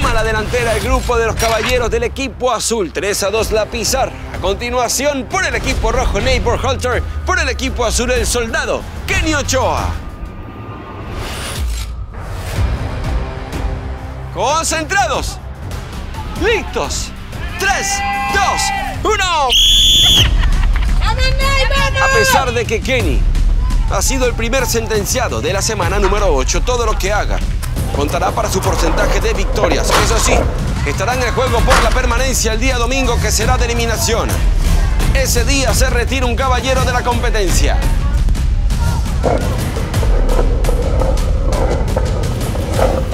Toma la delantera el grupo de los caballeros del equipo azul. 3-2 la Pizarra. A continuación, por el equipo rojo, Neighbor Hunter. Por el equipo azul, el soldado, Kenny Ochoa. Concentrados. Listos. 3, 2, 1. A pesar de que Kenny ha sido el primer sentenciado de la semana número 8, todo lo que haga contará para su porcentaje de victorias. Eso sí, estará en el juego por la permanencia el día domingo, que será de eliminación. Ese día se retira un caballero de la competencia.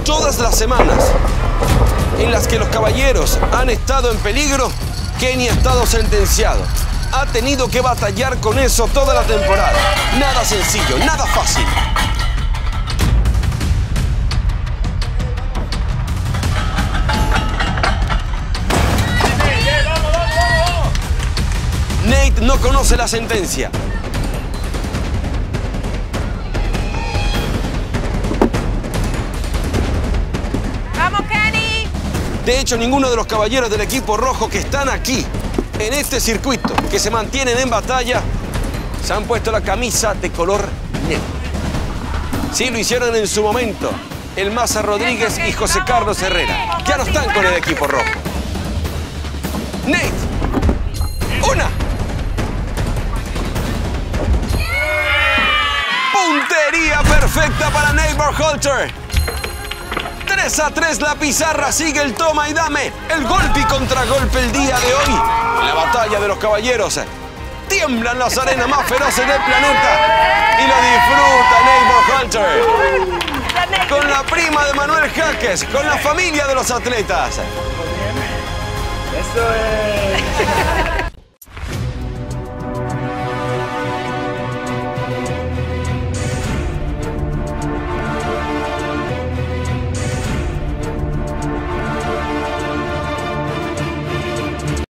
Todas las semanas en las que los caballeros han estado en peligro, Kenny ha estado sentenciado. Ha tenido que batallar con eso toda la temporada. Nada sencillo, nada fácil. Nate no conoce la sentencia. ¡Vamos, Kenny! De hecho, ninguno de los caballeros del equipo rojo que están aquí, en este circuito, que se mantienen en batalla, se han puesto la camisa de color negro. Sí, lo hicieron en su momento el Maza Rodríguez y José Carlos Herrera. Ya no están con el equipo rojo. Nate. ¡Una! ¡Puntería perfecta para Neighbor Holter! 3-3 la Pizarra, sigue el toma y dame. El golpe y contragolpe el día de hoy. La batalla de los caballeros. Tiemblan las arenas más feroces del planeta. Y lo disfruta Neighbor Holter. Con la prima de Manuel Jaques, con la familia de los atletas. Eso es.